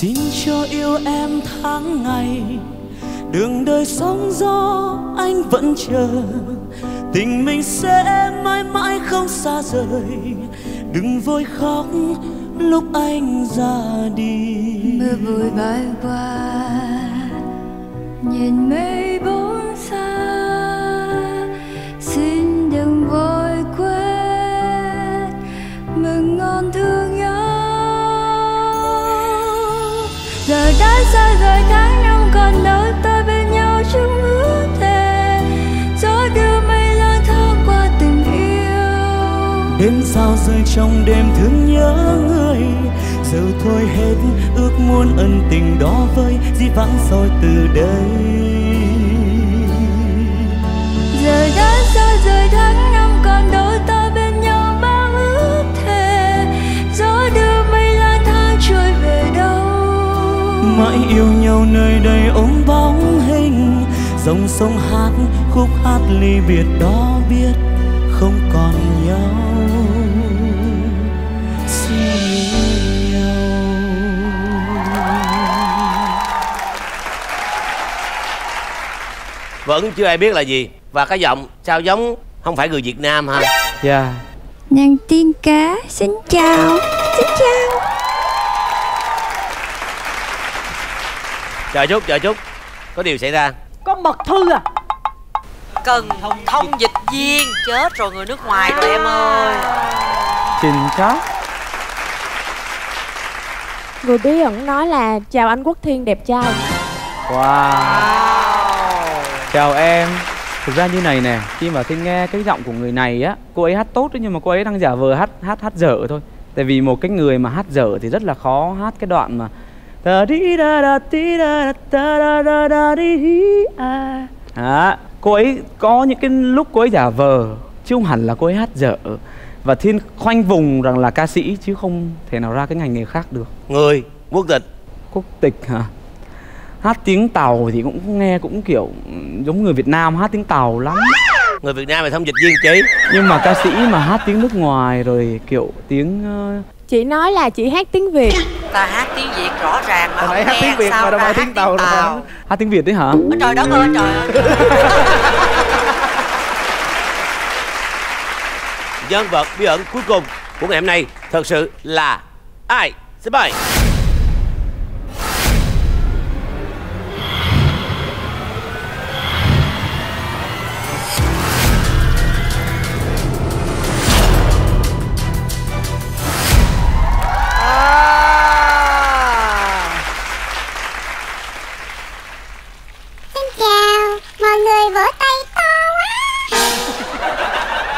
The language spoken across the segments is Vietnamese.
Xin cho yêu em tháng ngày, đường đời sóng gió anh vẫn chờ. Tình mình sẽ mãi mãi không xa rời, đừng vội khóc lúc anh ra đi. Mưa vội bay qua, nhìn mây bốn xa. Xin đừng vội quên mừng ngon thương nhau. Giờ đã xa rời tháng năm, còn đâu ta bên nhau chung ước thề. Gió đưa mây lang thang qua tình yêu. Đêm sao rơi trong đêm thương nhớ người. Giờ thôi hết ước muốn ân tình đó vơi, di vãng rồi từ đây. Giờ đã xa rời tháng năm, còn đâu ta bên nhau bao ước thề. Gió đưa mây lang thang trôi về đâu. Mãi yêu nhau nơi đây ôm bóng hình. Dòng sông hát khúc hát ly biệt đó, biết không còn nhau. Vẫn chưa ai biết là gì. Và cái giọng sao giống không phải người Việt Nam ha. Dạ yeah. Nàng tiên cá xin chào. Xin chào. Chờ chút, chờ chút. Có điều xảy ra. Có mật thư à? Cần thông dịch viên. Chết rồi, người nước ngoài rồi em ơi. Trình cá. Người bí ẩn nói là chào anh Quốc Thiên đẹp trai. Wow. Chào em. Thực ra như này nè, khi mà Thiên nghe cái giọng của người này á, cô ấy hát tốt đấy, nhưng mà cô ấy đang giả vờ hát dở thôi. Tại vì một cái người mà hát dở thì rất là khó hát cái đoạn mà à, cô ấy có những cái lúc cô ấy giả vờ chứ không hẳn là cô ấy hát dở. Và Thiên khoanh vùng rằng là ca sĩ chứ không thể nào ra cái ngành nghề khác được. Người quốc tịch. Quốc tịch hả? Hát tiếng Tàu thì cũng nghe cũng kiểu giống người Việt Nam hát tiếng Tàu lắm. Người Việt Nam là thông dịch viên chứ. Nhưng mà ca sĩ mà hát tiếng nước ngoài rồi kiểu tiếng... Chị nói là chị hát tiếng Việt. Ta hát tiếng Việt rõ ràng mà không hát tiếng Việt sao mà hát tiếng Tàu. Hát tiếng Việt đấy hả? Ôi trời đất ơi trời ơi. Nhân vật bí ẩn cuối cùng của ngày hôm nay thật sự là ai? Xin mời.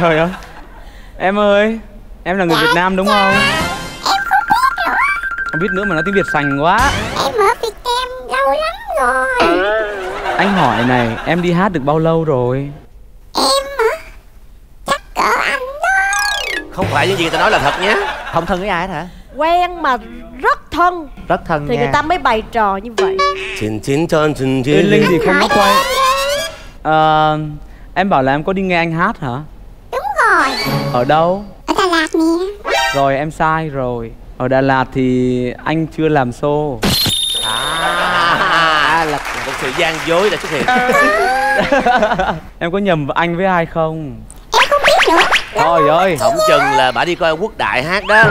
Trời ơi. Em ơi, em là người Việt Nam đúng không? Em không biết nữa. Không biết nữa mà nói tiếng Việt sành quá. Em ở Việt Nam lâu lắm rồi. Anh hỏi này, em đi hát được bao lâu rồi? Em hả? Chắc cỡ anh thôi. Không phải những gì người ta nói là thật nhé. Không thân với ai hết hả? Quen mà rất thân. Rất thân thì nha. Người ta mới bày trò như vậy. Uyên Linh thì không có quay. Em bảo là em có đi nghe anh hát hả? Ở đâu? Ở Đà Lạt nè. Rồi em sai rồi. Ở Đà Lạt thì anh chưa làm show. À, là một sự gian dối đã xuất hiện. Em có nhầm anh với ai không? Em không biết nữa. Thôi ơi, không chừng là bà đi coi Quốc Đại hát đó.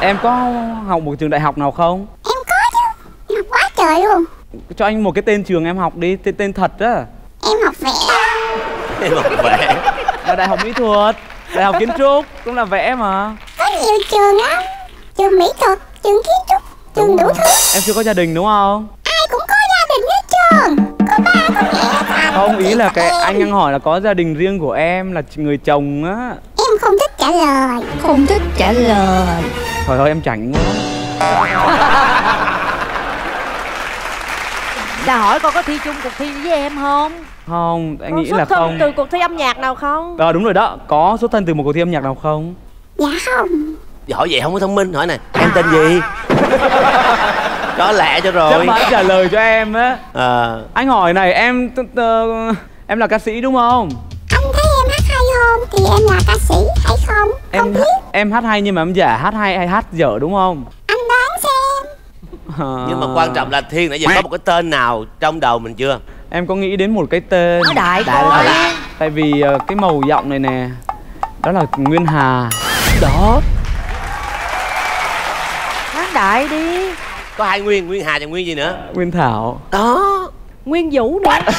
Em có học một trường đại học nào không? Em có chứ, học quá trời luôn. Cho anh một cái tên trường em học đi, tên thật á. Em học vẽ. Vẽ. Là đại học mỹ thuật, đại học kiến trúc cũng là vẽ mà. Có nhiều trường lắm, trường mỹ thuật, trường kiến trúc, trường đủ thứ. Em chưa có gia đình đúng không? Ai cũng có gia đình hết trơn, có ba có mẹ. Không, ý là cái anh hỏi là có gia đình riêng của em là người chồng á. Em không thích trả lời, không thích trả lời. Trời ơi em chảnh quá. Là hỏi con có thi chung cuộc thi với em không? Không, anh nghĩ là không. Có xuất thân từ cuộc thi âm nhạc nào không? Đúng rồi đó, có xuất thân từ một cuộc thi âm nhạc nào không? Dạ không. Hỏi vậy không có thông minh, hỏi nè, em tên gì? Đó lạ cho rồi. Chứ mà anh trả lời cho em á. Anh hỏi này, em là ca sĩ đúng không? Anh thấy em hát hay không thì em là ca sĩ hay không? Không biết. Em hát hay nhưng mà em giả hát hay hay hát dở đúng không? Anh đó Nhưng mà quan trọng là Thiên nãy giờ có một cái tên nào trong đầu mình chưa? Em có nghĩ đến một cái tên đại. Tại vì cái màu giọng này nè, đó là Nguyên Hà. Đó, nói đại đi. Có hai Nguyên, Nguyên Hà và Nguyên gì nữa? Nguyên Thảo. Đó, Nguyên Vũ nữa.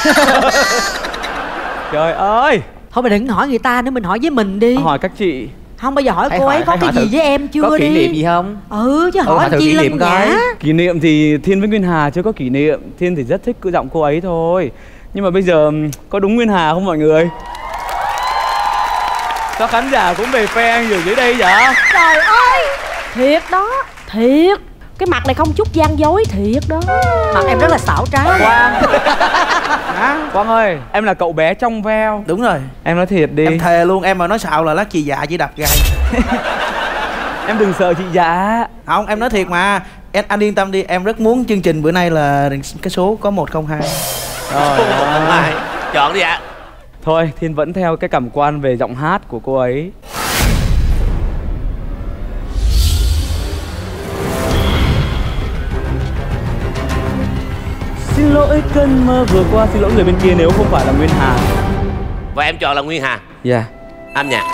Trời ơi, thôi mình đừng hỏi người ta nữa, mình hỏi với mình đi. Hỏi các chị. Không bao giờ hỏi cô ấy có cái gì với em chưa đi. Có kỷ niệm gì không? Ừ, chứ hỏi chi lắm nhá. Kỷ niệm thì Thiên với Nguyên Hà chưa có kỷ niệm. Thiên thì rất thích cái giọng cô ấy thôi. Nhưng mà bây giờ có đúng Nguyên Hà không mọi người? Sao khán giả cũng về fan rồi dưới đây vậy? Trời ơi, thiệt đó, thiệt. Cái mặt này không chút gian dối, thiệt đó. Mặt em rất là xảo trá. Quang Quang ơi, em là cậu bé trong veo. Đúng rồi. Em nói thiệt đi. Em thề luôn, em mà nói xạo là lát chị già chỉ đập gầy. Em đừng sợ chị già. Không, em nói thiệt mà. Anh yên tâm đi, em rất muốn chương trình bữa nay là cái số có 102. Rồi, chọn đi ạ. Thôi, Thiên vẫn theo cái cảm quan về giọng hát của cô ấy. Xin lỗi cơn mơ vừa qua, xin lỗi người bên kia nếu không phải là Nguyên Hà. Và em chọn là Nguyên Hà. Dạ. Âm nhạc.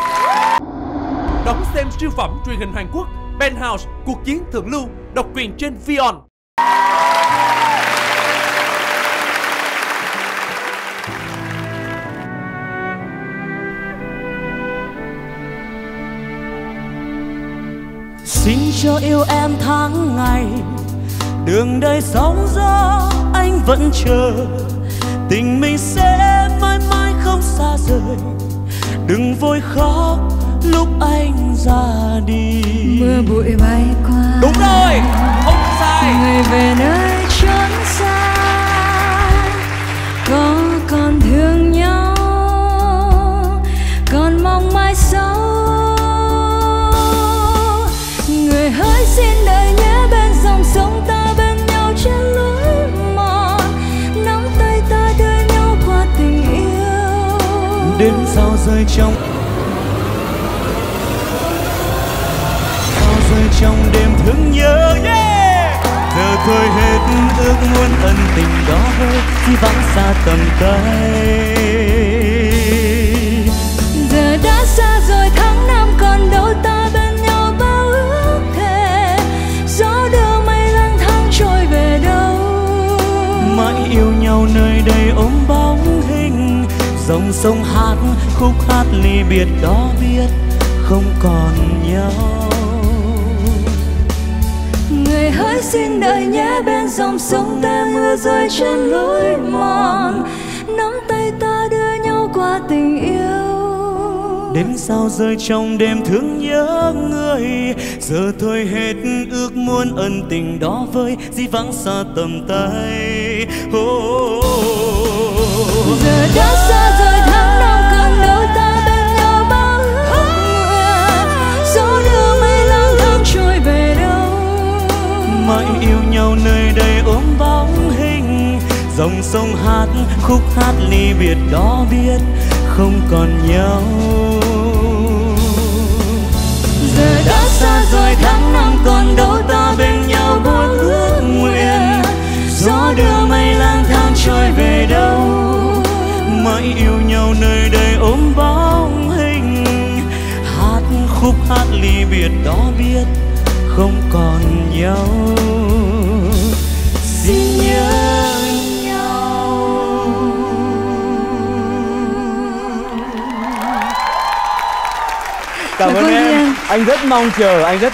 Đón xem siêu phẩm truyền hình Hàn Quốc Ben House, cuộc chiến thượng lưu, độc quyền trên Vion. Xin cho yêu em tháng ngày, đường đời sóng gió anh vẫn chờ. Tình mình sẽ mãi mãi không xa rời, đừng vội khóc lúc anh ra đi. Mưa bụi bay qua. Đúng rồi, không sai. Người về nơi chốn xa, có còn thương nhau, còn mong mãi sau. Người hỡi xin đời nhé, bên dòng sông ta bên nhau trên lối mòn, nắm tay ta đưa nhau qua tình yêu. Đến sao rơi trong, sao rơi trong đêm thương nhớ. Giờ thôi hết ước muốn ân tình đó hơi chỉ vắng xa tầm tay. Giờ đã xa rồi, tháng năm còn đâu ta bên yêu nhau nơi đây ôm bóng hình. Dòng sông hát khúc hát ly biệt đó biết không còn nhau. Người hỡi xin đợi nhé, bên dòng sông ta mưa rơi trên lối mòn, nắm tay ta đưa nhau qua tình yêu. Đêm sao rơi trong đêm thương nhớ người, giờ thôi hết ước muốn ân tình đó vơi di vắng xa tầm tay. Giờ đã xa rồi, tháng năm còn đâu ta bên nhau bao ước mơ, gió đưa mây lang thang trôi về đâu. Mãi yêu nhau nơi đây ôm bóng hình, dòng sông hát khúc hát ly biệt đó biết không còn nhau. Giờ đã xa rồi, tháng năm còn đâu ta bên nhau buồn ước nguyện, gió đưa mây lang thang trôi về đâu. Mãi yêu nhau nơi đây ôm bóng hình, hát khúc hát ly biệt đó biết không còn nhau. Xin nhớ nhau. Cảm ơn em. Anh rất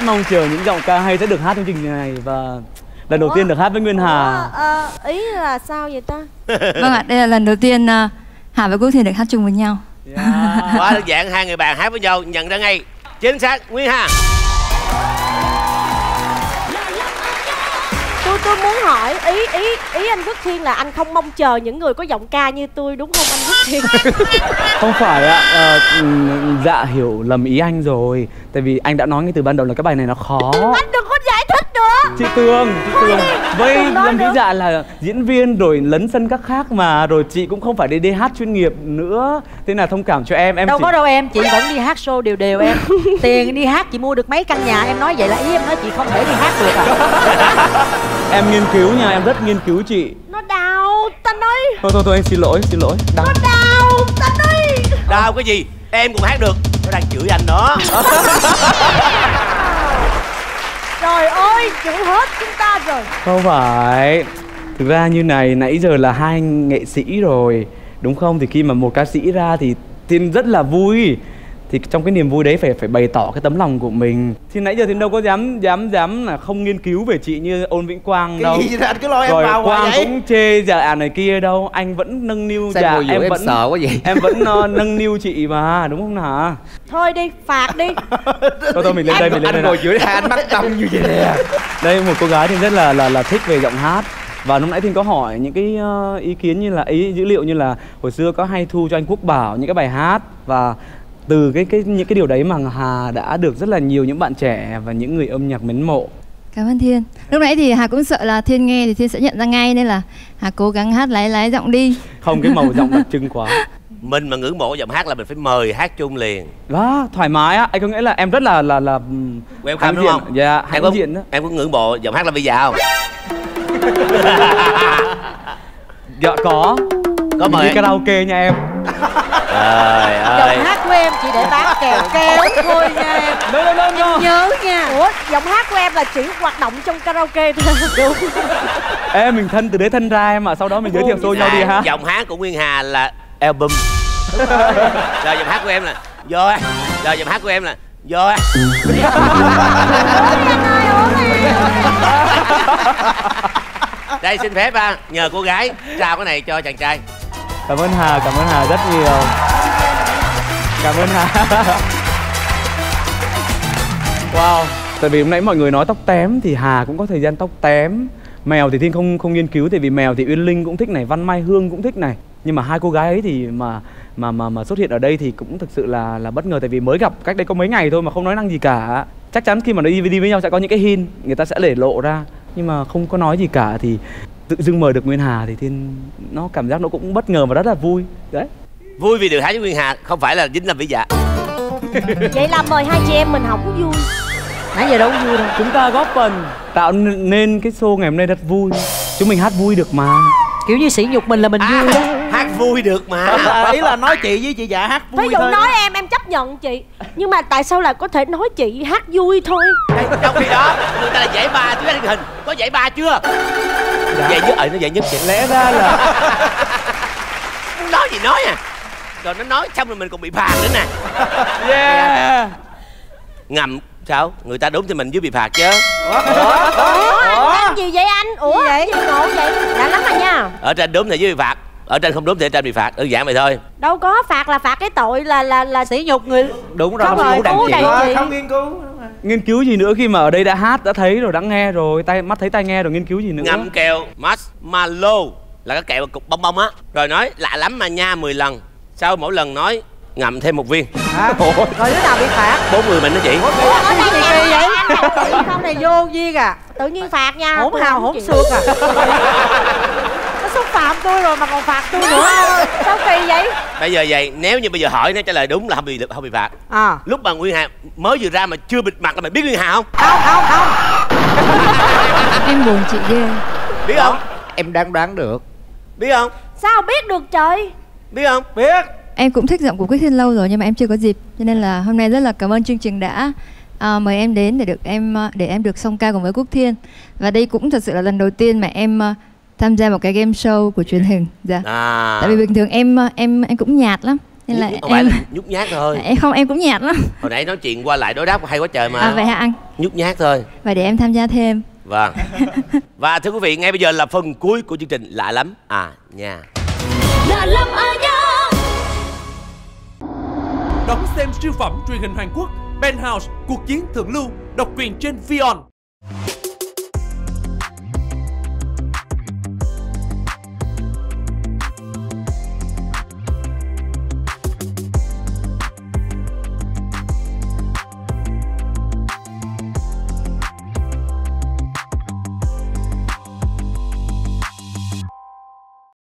mong chờ, những giọng ca hay sẽ được hát trong chương trình này. Và lần đầu tiên được hát với Nguyên Hà. Ý là sao vậy ta? Vâng ạ, đây là lần đầu tiên Hà với Quốc Thiên được hát chung với nhau. Quá đơn giản, hai người bạn hát với nhau, nhận ra ngay. Chính xác, Nguyên Hà. Tôi muốn hỏi ý anh Quốc Thiên là anh không mong chờ những người có giọng ca như tôi đúng không anh Quốc Thiên? Không phải ạ. Dạ hiểu lầm ý anh rồi. Tại vì anh đã nói ngay từ ban đầu là cái bài này nó khó. Anh đừng có giải thích nữa. Chị Tường với Lâm Vĩ Dạ là diễn viên rồi lấn sân các khác mà. Rồi chị cũng không phải đi hát chuyên nghiệp nữa. Thế là thông cảm cho em đâu chỉ... có đâu em, chị vẫn đi hát show đều em. Tiền đi hát chị mua được mấy căn nhà. Em nói vậy là ý em nói chị không thể đi hát được à? Em nghiên cứu nha, em rất nghiên cứu chị. Nó đau Tân ơi. Thôi em xin lỗi đau. Nó đau Tân ơi. Đau cái gì, em cũng hát được. Nó đang chửi anh đó. Trời ơi, chửi hết chúng ta rồi. Không phải, thực ra như này, nãy giờ là hai nghệ sĩ rồi, đúng không? Thì khi mà một ca sĩ ra thì Thiên rất là vui. Thì trong cái niềm vui đấy phải bày tỏ cái tấm lòng của mình. Thì nãy giờ Thiên đâu có dám là không nghiên cứu về chị như Ôn Vĩnh Quang đâu. Cái gì anh cứ lo em rồi, vào Quang vậy? Cũng chê già này kia đâu. Anh vẫn nâng niu già em vẫn sợ quá vậy. Em vẫn nâng niu chị mà, đúng không hả? Thôi đi, phạt đi. Thôi mình lên đây, mình lên đây. Anh ngồi giữa hai anh bắt tâm như vậy nè. Đây một cô gái thì rất là thích về giọng hát. Và lúc nãy Thiên có hỏi những cái ý kiến như là dữ liệu như là hồi xưa có hay thu cho anh Quốc Bảo những cái bài hát, và từ những cái điều đấy mà Hà đã được rất là nhiều những bạn trẻ và những người âm nhạc mến mộ. Cảm ơn Thiên. Lúc nãy thì Hà cũng sợ là Thiên nghe thì Thiên sẽ nhận ra ngay, nên là Hà cố gắng hát lái giọng đi. Không, cái màu giọng đặc trưng quá. Mình mà ngưỡng mộ giọng hát là mình phải mời hát chung liền. Đó, thoải mái á. Anh có nghĩa là em rất là em hãnh diện, đúng không? Dạ, hãnh diện đó. Em có ngưỡng mộ giọng hát là bây giờ không? Dạ có mời đi karaoke nha em. Trời ơi, giọng hát của em chỉ để bán kèo kéo thôi nha em. Em nhớ nha. Ủa, giọng hát của em là chỉ hoạt động trong karaoke thôi. Đúng. Ê, mình thân từ đế thân ra em ạ. Sau đó mình giới thiệu show nhau đi ha. Giọng hát của Nguyên Hà là album. Đúng rồi. Rồi giọng hát của em là vô. Rồi giọng hát của em là vô. Đây xin phép nhờ cô gái trao cái này cho chàng trai. Cảm ơn Hà rất nhiều. Cảm ơn Hà. Wow. Tại vì hôm nãy mọi người nói tóc tém thì Hà cũng có thời gian tóc tém. Mèo thì Thiên không nghiên cứu, tại vì mèo thì Uyên Linh cũng thích này, Văn Mai Hương cũng thích này. Nhưng mà hai cô gái ấy thì mà xuất hiện ở đây thì cũng thực sự là bất ngờ, tại vì mới gặp cách đây có mấy ngày thôi mà không nói năng gì cả. Chắc chắn khi mà nó đi với nhau sẽ có những cái hint người ta sẽ để lộ ra, nhưng mà không có nói gì cả thì tự dưng mời được Nguyên Hà thì Thiên nó cảm giác nó cũng bất ngờ và rất là vui đấy. Vui vì được hát với Nguyên Hà, không phải là dính làm vĩ dạ. Vậy là mời hai chị em mình học cũng vui. Nãy giờ đâu có vui đâu. Chúng ta góp phần tạo nên cái show ngày hôm nay rất vui. Chúng mình hát vui được mà. Kiểu như sỉ nhục mình là mình vui đó. Hát vui được mà. Ý là nói chị với chị dạ hát vui thôi. Ví dụ thôi nói đó. Em chấp nhận chị. Nhưng mà tại sao lại có thể nói chị hát vui thôi? Trong khi đó người ta là giải ba chứ hình. Có giải ba chưa? Dạy nhất, nó dạy nhất chị. Lẽ ra là nói gì nói à. Rồi nó nói xong rồi mình còn bị phạt nữa nè. Yeah. Ngầm sao? Người ta đúng thì mình dưới bị phạt chứ. Ủa anh gì vậy anh? Ủa vậy? Gì ngộ vậy? Lạ lắm à nha. Ở trên đúng thì dưới bị phạt, ở trên không đúng thì ở trên bị phạt, đơn giản vậy thôi. Đâu có, phạt là phạt cái tội là sỉ nhục người. Đúng rồi, không nghiên cứu. Nghiên cứu gì nữa khi mà ở đây đã hát, đã thấy rồi, đã nghe rồi, tai mắt thấy tai nghe rồi, nghiên cứu gì nữa. Ngậm kẹo marshmallow là cái kẹo cục bong bong á, rồi nói lạ lắm mà nha 10 lần, sau mỗi lần nói ngậm thêm một viên. Rồi đứa nào bị phạt? Bốn người mình đó chị. Ủa, ở đây kỳ vậy? Không này vô duyên à, tự nhiên phạt nha. Hỗn hào hỗn xược à. Nó xúc phạm tôi rồi mà còn phạt tôi nữa. Sao kỳ vậy? Bây giờ vậy, nếu như bây giờ hỏi nó trả lời đúng là không bị phạt. Lúc mà Nguyên Hà mới vừa ra mà chưa bịt mặt là mày biết Nguyên Hà không? Không. Em buồn chị ghê. Biết không? Em đang đoán được. Biết không? Sao biết được trời? Biết không? Biết. Em cũng thích giọng của Quốc Thiên lâu rồi nhưng mà em chưa có dịp, cho nên là hôm nay rất là cảm ơn chương trình đã mời em đến để em được song ca cùng với Quốc Thiên. Và đây cũng thật sự là lần đầu tiên mà em tham gia một cái game show của truyền hình. Dạ. Tại vì bình thường em cũng nhạt lắm. Nên là em nhút nhát thôi. Em cũng nhạt lắm. Hồi nãy nói chuyện qua lại đối đáp hay quá trời mà. Vậy hả anh? Nhút nhát thôi. Và để em tham gia thêm. Vâng. Và thưa quý vị, ngay bây giờ là phần cuối của chương trình Lạ Lắm À Nha. Lạ Lắm À Nha. Đón xem siêu phẩm truyền hình Hàn Quốc Ben House, cuộc chiến thượng lưu, độc quyền trên Vion.